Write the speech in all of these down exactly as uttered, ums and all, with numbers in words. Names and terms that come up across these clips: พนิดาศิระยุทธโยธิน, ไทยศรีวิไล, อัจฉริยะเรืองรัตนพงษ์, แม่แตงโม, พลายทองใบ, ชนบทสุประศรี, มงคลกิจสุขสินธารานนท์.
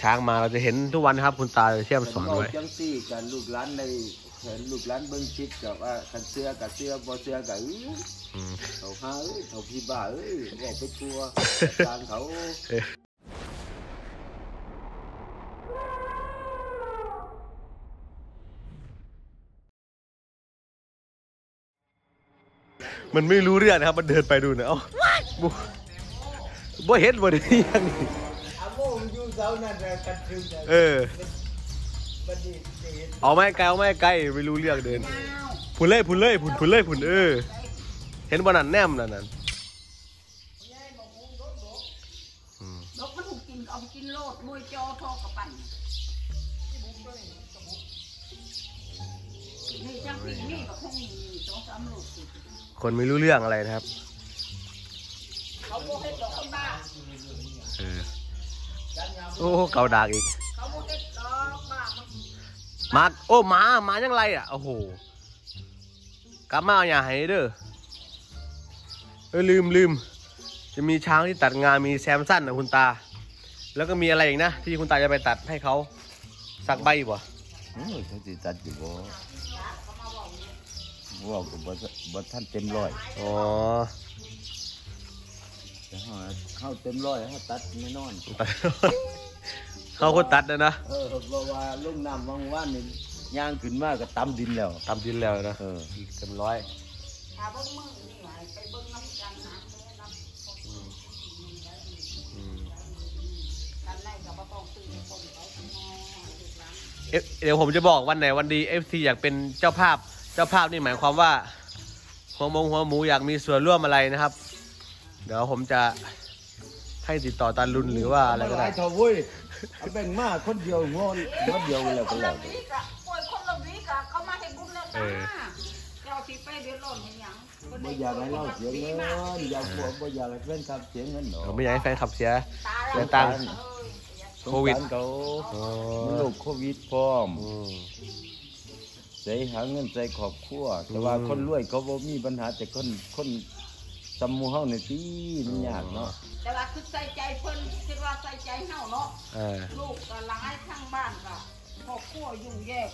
ช้างมาเราจะเห็นทุกวันครับคุณตาเชื่อมสอนไว้จังซี่กันลูกหลานในเห็นลูกหลานเบิ้งชิดกับว่าขันเสื้อกับเสื้อบ่เสื้อกับเขาหาเขาพี่บ้าเอ้ยบอกไปทัวช้างเขามันไม่รู้เรื่องนะครับมันเดินไปดูนะเอ้าบ่เห็นบ่ได้ยังนี่เออเอาไม่ไกลเอาไม่ไกลไม่รู้เรื่องเดินผุนเล่ผุนเล่ผุนผุนเล่ผุนเออเห็นบ่นั่นแนมนั่นนั่นนกมันถูกกินเอาไปกินโลดมวยจอทอกระปั่นนี่จังปีนี่ก็คงมีสองสามลูกคนไม่รู้เรื่องอะไรนะครับเขาโมเห็ดดอกคนบ้าเออโอ้เกาดากอีกเขาโมเห็ดดอกบ้ามาโอ้หมาหมายังไรอ่ะโอ้โหกลับมาเอาอย่าให้เด้อเออลืมลืมจะมีช้างที่ตัดงานมีแซมสันนะคุณตาแล้วก็มีอะไรอีกนะที่คุณตาจะไปตัดให้เขาสักใบบ่โอ้ยเขาจะตัดอยู่บ่ว่ากับบท่านเต็มร้อยอ๋อเข้าเต็มร้อยเข้าตัดไม่นอนเข้าคนตัดเลยนะเออว่าลุงน้ำว่างว่านนี่ย่างขึ้นมากก็ตำดินแล้วตำดินแล้วนะเออเต็มร้อยถ้าเบิ้งมือนี่ไหวไปเบิ้งน้ำกันนะน้ำกันไล่กับประตองตื่นคนเขาเดี๋ยวผมจะบอกวันไหนวันดีเอฟซีอยากเป็นเจ้าภาพเจ้าภาพนี่หมายความว่าหัวมงหัวหมูอยากมีส่วนร่วมอะไรนะครับเดี๋ยวผมจะให้ติดต่อตาลุนหรือว่าอะไรก็ได้เอาแบ่งมาคนเดียวงอนคนเดียวแล้วก็แล้วคนละวิกะเขามาให้บุญแล้วนะเราสิไปเดือดร้อนอย่างยังไม่อยากให้เราเสียเงินอยากบอกไม่อยากให้แฟนขับเสียเงินหรอกไม่อยากให้แฟนขับเสียเงินตังโควิดเขาโรคโควิดพร้อมใจหาเงินใจขอบขั้วแต่ว่าคนรวยเขาบ่มีปัญหาแต่คนคนสมูเฮาในที่มันยากเนาะแต่ว่าคือใส่ใจเพิ่นคิดว่าใส่ใจเฮาเนาะลูกก็หลายทั้งบ้านก็ครอบครัวอยู่แยก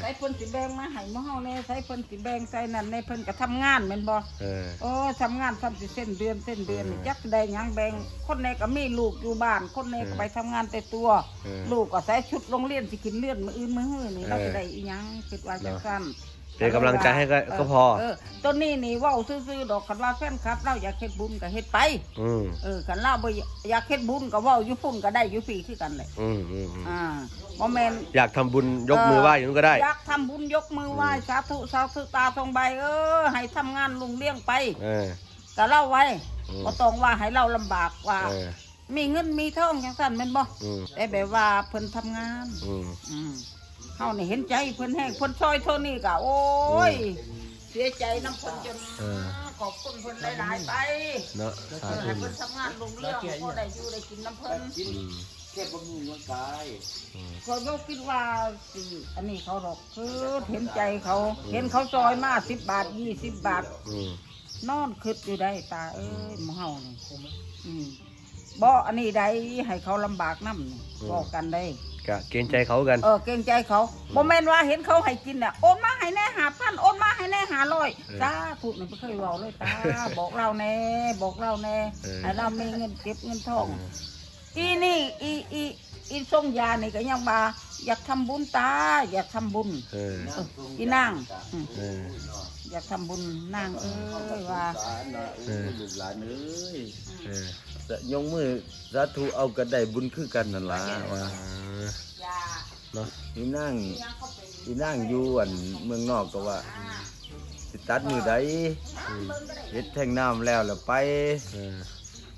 ใส่เพิ่นสิแบ่งมาให้หมู่เฮาแน่ใส่เพิ่นสิแบ่งใส่นั่นในเพิ่นก็ทำงานแม่นบ่โอ้ทำงานทำสิเส้นเดือนเส้นเดือนจักได้หยังแบ่งคนในก็มีลูกอยู่บ้านคนในก็ไปทำงานแต่ตัวลูกก็ใส่ชุดโรงเรียนสิกินเลือดมื้ออื่นมื้อหื้อนี่เราสิได้อีหยังคิดว่าจังซั่นเป็นกำลังใจให้ก็พอต้นนี้นี่ว่าซื้อๆดอกขันว่าแฟนครับเราอยากเฮ็ดบุญก็เฮ็ดไปเออขันเราอยากเฮ็ดบุญก็ว่าอยู่พุ่นก็ได้อยู่ฟรีคือกันเลยอ่าโมเมนอยากทำบุญยกมือไหว้อย่างนั้นก็ได้อยากทำบุญยกมือไหว้สาธุสาธุตาทองใบเออให้ทำงานลุงเลี้ยงไปก็เล่าไว้ก็ต้องว่าให้เราลำบากว่ามีเงินมีทองอย่างสั้นมันบ่ได้แบบว่าเพิ่นทำงานเขาเนี่ยเห็นใจเพิ่นแห้งเพิ่นซอยเท่านี้กะโอ้ยเสียใจน้ำเพิ่นจนขอบคุณเพิ่นหลายๆไปเนาะเพิ่นทำงานลงเรื่องก็ได้อยู่ได้กินน้ำเพิ่นเก็บบำรุงร่างกายเขาโยกคิดว่าสิอันนี้เขาหรอกคือเห็นใจเขาเห็นเขาซอยมาสิบบาทยี่สิบบาทนอนคืดอยู่ได้ตาเอ้ยหม้อเฮาเนี่ยบ่อันนี้ได้ให้เขาลำบากน้ำบอกกันได้เกรงใจเขากันเออเกรงใจเขาโมเมนต์ว่าเห็นเขาให้กินอ่ะโอนมาให้แน่หาพันโอนมาให้แน่หาลอยจ้าพูดมันไม่เคยบอกเลยตาบอกเราแน่บอกเราแน่ให้เราไม่เงินเก็บเงินทองอีนี่อีอีอีส่งยานี่ก็ยังมาอยากทำบุญตาอยากทำบุญอีนางอยากทำบุญนางเอ้ยว่าบุญหลานเอ้ยจะยงมือสาธุเอากระไดบุญคือกันนั่นล่ะว่าอีนั่งอีนั่งอยู่อันเมืองนอกก็ว่าสิตัดมือใดเฮ็ดแท่งน้ำแล้วแล้วไป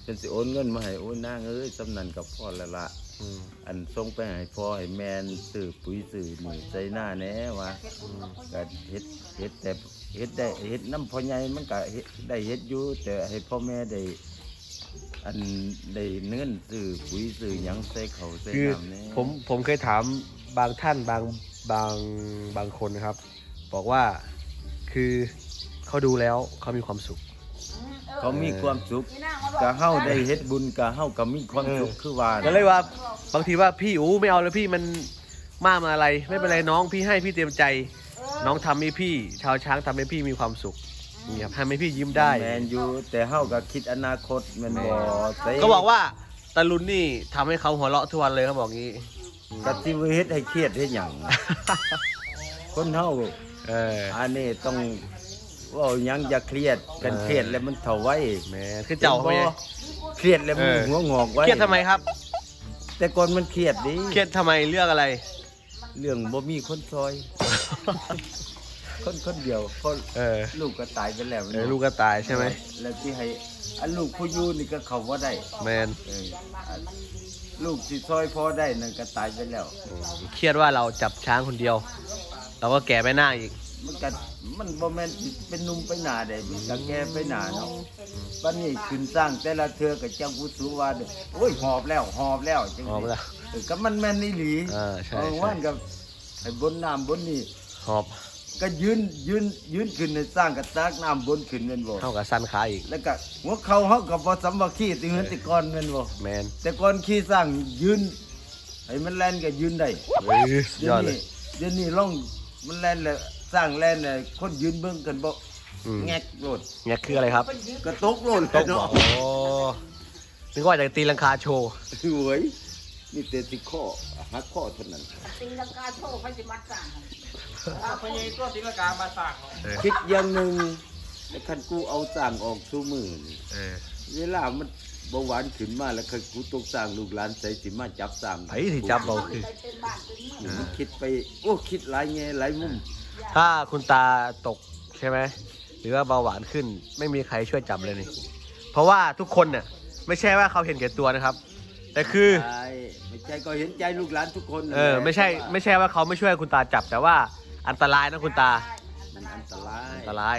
จนสิโอนเงินมาให้โอนนั่งเอ้ยสำนันกับพ่อละละอันส่งไปให้พ่อให้แมนสื่อปุ๋ยสื่อหนุ่ยใจหน้าแน่ว่าก็เฮ็ดเฮ็ดแต่เฮ็ดได้เฮ็ดน้ำพ่อใหญ่มันก็ได้เฮ็ดอยู่แต่ให้พ่อแม่ได้อันในเนื้อสื่อปุ๋ยสื่อยังใส่เขาใส่น้ำเนี่ยผมผมเคยถามบางท่านบางบางบางคนนะครับบอกว่าคือเขาดูแล้วเขามีความสุขเขามีความสุขกะเฮ้าได้เฮ็ดบุญกะเฮ้าก็มีความสุขคือว่าก็เลยว่า บางทีว่าพี่อู้ไม่เอาแล้วพี่มันมากมาอะไรไม่เป็นไรน้องพี่ให้พี่เตรียมใจน้องทำให้พี่ชาวช้างทำให้พี่มีความสุขเนี่ยทำให้พี่ยิ้มได้แมนยูแต่เฮาก็คิดอนาคตมันบ่ก็บอกว่าตะลุนนี่ทำให้เขาหัวเราะทุกวันเลยเขาบอกงี้กะติวเฮ็ดให้เครียดให้หยังคนเฮาเอออันนี้ต้องว่ายังอย่าเครียดกันเครียดแล้วมันเถาไว้แม่คือเจ้าเขาเนี่ยเครียดแล้วมันหัวงอกไว้เครียดทำไมครับแต่ก่อนมันเครียดดิเครียดทำไมเรื่องอะไรเรื่องบ่มีคนซอยคนคนเดียวเพราะลูกก็ตายไปแล้วลูกก็ตายใช่ไหมแล้วที่ให้อันลูกผู้ยูนี่ก็เขาว่าได้แมนลูกที่ซอยพ่อได้นั่นก็ตายไปแล้วเครียดว่าเราจับช้างคนเดียวเราก็แก่ไปหน้าอีกมันกัดมันบ่แม่นเป็นนุ่มไปหนาได้มันกัดแกไปหนาเนาะบ้านนี้ขึ้นสร้างแต่ละเธอกับเจ้าวุฒิวาเด้อโอ้ยหอบแล้วหอบแล้วจังหวะก็มันแม่นนี่หลีเอาว่านกับบนน้ำบนนี่หอบก็ยืนยืนยืนขึ้นในสร้างกับตักน้ำบนขึ้นเงินบ่เข้ากับสั้นขาอีกแล้วก็หัวเข่าเขากับพอสำบักขี้ตีเงินตะกอนเงินบ่แมนตะกอนขี้สร้างยืนไอ้มันแลนก็ยืนได้เดี๋ยวนี้เดี๋ยวนี้ล่องมันแลนเลยสร้างแลนเลยคนยืนเบื้องกันบ่แงกโลดแงกคืออะไรครับกระตุกโลดกระตุกโอ้นึกว่าจะตีลังคาโชว์สวยนี่เตะติข้อหักข้อเท่านั้นตีลังกาโชว์เขาจะมัดสั่งพญายตัวตีลังกามาสั่งคิดอย่างหนึ่งแล้วคันกูเอาสั่งออกสู้มือเวลามันเบาหวานขึ้นมาแล้วคันกูตกสั่งลูกหลานใส่สิมาจับสั่งไอ้ที่จับเราคือคิดไปโอ้คิดหลายแง่หลายมุมถ้าคุณตาตกใช่ไหมหรือว่าเบาหวานขึ้นไม่มีใครช่วยจับเลยนี่เพราะว่าทุกคนเนี่ยไม่ใช่ว่าเขาเห็นแก่ตัวนะครับแต่คือไม่ใช่ก็เห็นใจลูกหลานทุกคนเออไม่ใช่ไม่ใช่ว่าเขาไม่ช่วยคุณตาจับแต่ว่าอันตรายนะคุณตามันอันตรายอันตราย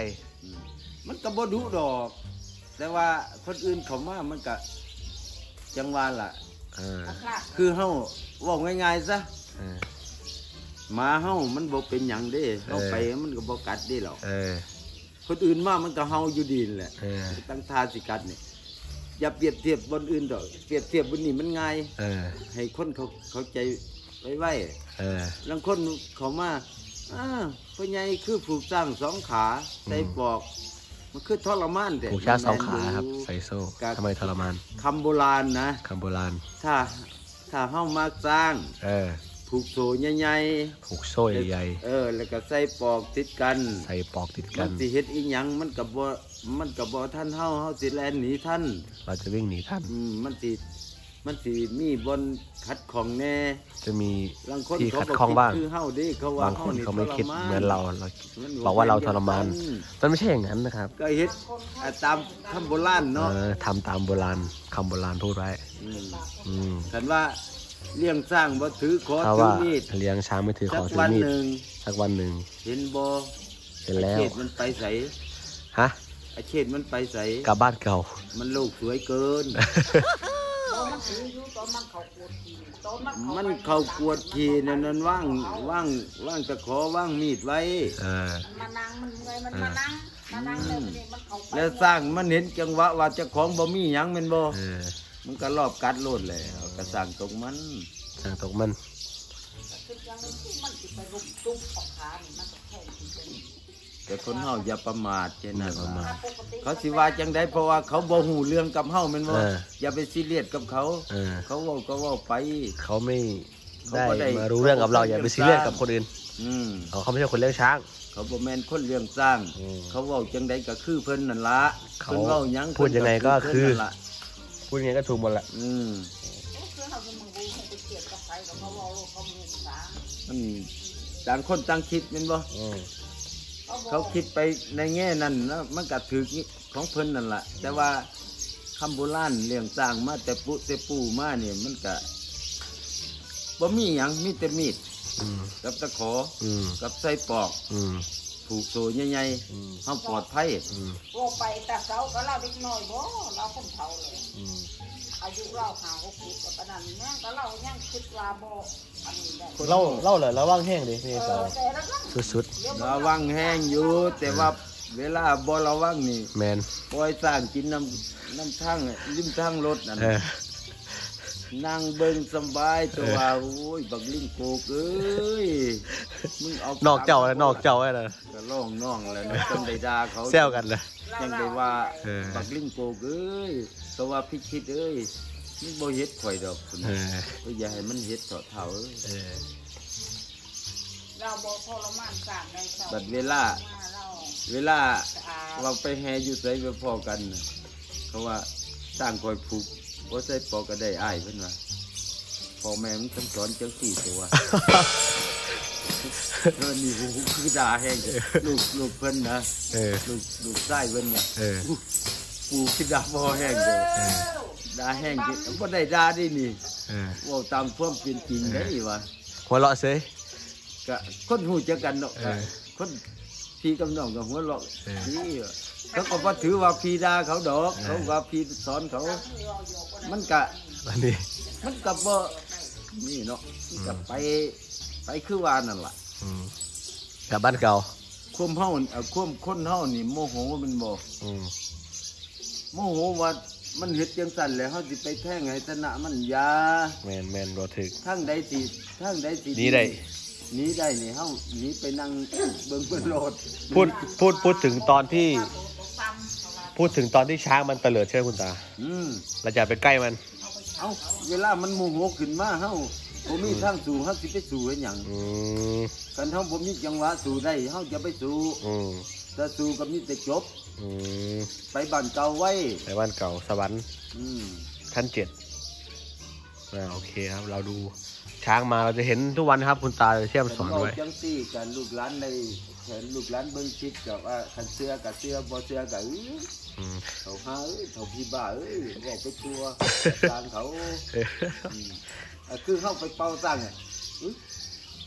มันก็บ่ดุดอกแต่ว่าคนอื่นเขาว่ามันก็จังหวะล่ะคือเฮาว่าง่ายๆซะมาเฮามันบ่เป็นหยังเด้เราไปมันก็บ่กัดได้หรอกคนอื่นมามันก็เฮาอยู่ดีแหละตั้งท่าสิกัดนี่อย่าเปรียบเทียบบนอื่นดอกเปรียบเทียบบนนี่มันง่ายให้คนเขาเขาใจไว้ไว้บางคนเขามาอ้าพ่อใหญ่คือผูกสร้างสองขาใส่ปอกมันคือทรมานแต่ผูกช้างสองขาครับใส่โซ่ทำไมทรมานคำโบราณนะคำโบราณถ้าถ้าเฮ้ามากสร้างผูกโซ่ใหญ่ๆผูกโซ่ใหญ่เออแล้วก็ใส่ปอกติดกันใส่ปอกติดกันมันสิเฮ็ดอีหยังมันกับบ่มันกับบ่ท่านเฮาเฮาสิแลนหนีท่านเราจะวิ่งหนีท่านอืมมันสิมันสิมีบนขัดของแน่จะมีที่ขัดของบ้างบางคนเขาไม่คิดเหมือนเราเราบอกว่าเราทรมานมันไม่ใช่อย่างนั้นนะครับก็เฮ็ดตามคำโบราณเนาะทำตามโบราณคำโบราณพูดไว้อืมฉันว่าเลี้ยงสร้างบ่ถือขอถือมีดเลี้ยงช้างไม่ถือขอถือมีดสักวันหนึ่งเห็นบ่เห็นแล้วเขตมันไปใสฮะเขตมันไปใสกลับบ้านเก่ามันลูกสวยเกินมันเขากวดขี่นั่นนั่นว่างว่างว่างจะขอว่างมีดไว้มานั่งมันเงยมันมานั่งมานั่งเลยมันเขาแล้วสร้างมันเห็นจังหวะว่าจะของบ่มีหยังมันบ่มันก็รอบกัดโลดเลยกระสังตกมันกระสังตกมันแต่คนเฮาอย่าประมาทใช่ไหมเขาสิว่าจังได้เพราะว่าเขาบ่หูเรื่องกับเฮามันว่าอย่าไปซีเรียสกับเขาเขาว่าก็ว่าไปเขาไม่ได้มารู้เรื่องกับเราอย่าไปซีเรียสกับคนอื่นเขาไม่ใช่คนเลี้ยงช้างเขาบ่แม่นคนเลี้ยงสร้างเขาว่าจังได้ก็คือเพิ่นนั่นละเขาพูดยังไงก็คือพูดยังไงก็ถูกหมดแหละอืมต่างคนต่างคิดเป็นบ่เขาคิดไปในแง่นั้นแล้วมันกัดถือของเพิ่นนั่นแหละแต่ว่าคำโบราณเลี้ยงสร้างมาแต่ปุแต่ปูมาเนี่ยมันกัดบ่มีหยังมีแต่มีดกับตะขอกับไส้ปอกผูกโซ่ใหญ่ๆเขาปลอดภัยโลไปแต่เสาก็เล่าเล็กน้อยบ่เราคนเฒ่าเลยอายุเล่าหาหกสิบกับปนันเนี่ยก็เล่าย่างคิดว่าบ่อันนี้ได้เล่าเล่าเลยระวังแห้งดิพี่เสาสุดๆระวังแห้งอยู่แต่ว่าเวลาบ่ระวังนี่แมนปล่อยสร้างกินน้ำน้ำทั้งริมทั้งรถนั่น นั่งเบิ่งสบายตัวโอ้ยบักลิงโกเอ้ยมึงเอานอกเจ้านอกเจ้าอะไรก็ล่องน่องเลยจนได้ด่าเขาแซวกันเลยยังได้ว่าบักลิงโกเอ้ยตัวพิชิตเอ้ยนี่โบเฮ็ดข่อยดอกคุณอย่าให้มันเฮ็ดเถาะเถาเราโบโคลมันสามในสองบัดเวลาเวลาเราไปแห่อยู่ใส่ไปพอกันเขาว่าสร้างคอยผูกว่าใส่ปอก็ได้อ้ายเพิ่นว่าพอแม่มันสอนจังสี่ตัวเพิ่นนี่หูคือด่าแห้งลูกลูกเพิ่นนะลูกลูกไส้เพิ่นเนี่ยปูคือด่าบ่แห้งเลยด่าแห้งก็ได้ด่าได้นี่ว่าตามความเป็นจริงได้วะหัวเราะเสยก็คนหูจักกันเนาะคนพี่กับน้องกับหัวเราะนี่เขาก็ว่าถือว่าพีดาเขาดอกเขาว่าพีสอนเขามันกะมันกับว่านี่เนาะกับไปไปคือวานนั่นแหละกับบ้านเก่าควมเฮ้าควมค้นเฮ้านี่โมโหมันบอกโมโหว่ามันเห็ดยังสั่นเลยเขาสิไปแท่งไงชนะมันยาแมนแมนรอถึกทั้งใดตีทั้งใดตีนี้ได้นี้ได้เนี่ยเขานี้ไปนั่งเบิ่งเบิ่งโลดพูดพูดพูดถึงตอนที่พูดถึงตอนที่ช้างมันเตลิดใช่ไหมคุณตาอืมเราจะไปใกล้มันเอาเวลามันโมโหขึ้นมาเขาผมมีทางสู่เขาสิไปสู่ให้อย่างกันเขาผมมีจังหวะสู่ได้เขาจะไปสู่จะสู่กับนี่จะจบไปบ้านเก่าไว้ไปบ้านเก่าสวรรค์ขั้นเจ็ดโอเคครับเราดูช้างมาเราจะเห็นทุกวันครับคุณตาเชี่ยมสอนไว้จังซี่กันลูกหลานในเห็นลูกหลานเบิ้งชิดกับว่าขันเสื้อกับเสื้อบ่เสื้อกับเขาหาเขาพี่บ้าเอ้ยบอกไปตัวตามเขาคือเข้าไปเป่าตั้ง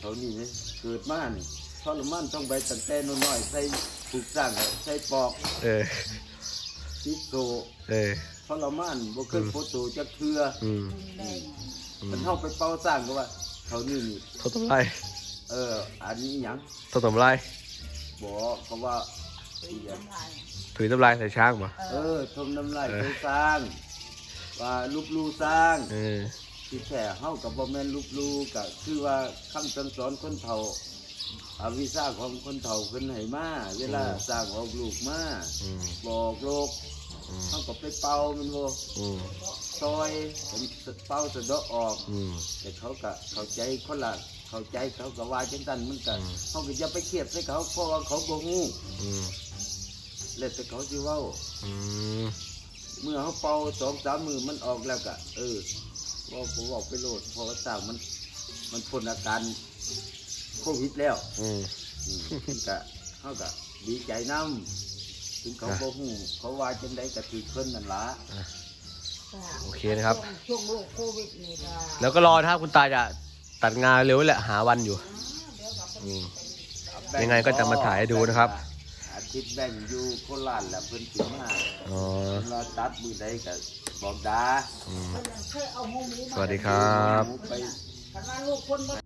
เขานี่เกิดมานี่ทรมานต้องไปตั้งแต่น้อยๆใส่ผูกตั้งใส่ปอกติดโตทรมานบ่เคยโพโตจะเทือมันเข้าไปเป่าสร้างก็ว่าเขานี่เขาทำไรเอออันนี้ยังเขาทำไรบอกเขาว่าถือทำลายใส่ช้างมาเออทำทำลายใส่ช้างว่าลูบลูสร้างที่แฉเข้ากับบอมแมนลูบลูกับคือว่าคำสั่งสอนคนเฒ่าอวิชชาของคนเฒ่าคนไหนมาเวลาสร้างของลูกมาบอกโลกเข้ากับไปเป่ามันโวซอยเป็นเป้าสะดอกออกแต่เขาก็เข้าใจคนละเข้าใจเขาก็ว่าเช่นกันมันก็เขาก็จะไปเครียดใส่เขาเพราะว่าเขาโกงูเลยแต่เขาจีว่าเมื่อเขาเป่าสองสามมือมันออกแล้วก็เออว่าผมบอกไปโหลดพอต่างมันมันพ้นอาการโควิดแล้วก็เขาก็ดีใจน้ำถึงเขาโกงูเขาว่าเช่นใดก็ถือขึ้นนั่นละโอเคนะครับแล้วก็รอถ้าคุณตาจะตัดงานเร็วแหละหาวันอยู่ยังไงก็จะมาถ่ายให้ดูนะครับอาทิตย์แบ่งอยู่โคราชแล้วเพิ่นเกี่ยวมาเราตัดมือใดกับบอกดาสวัสดีครับ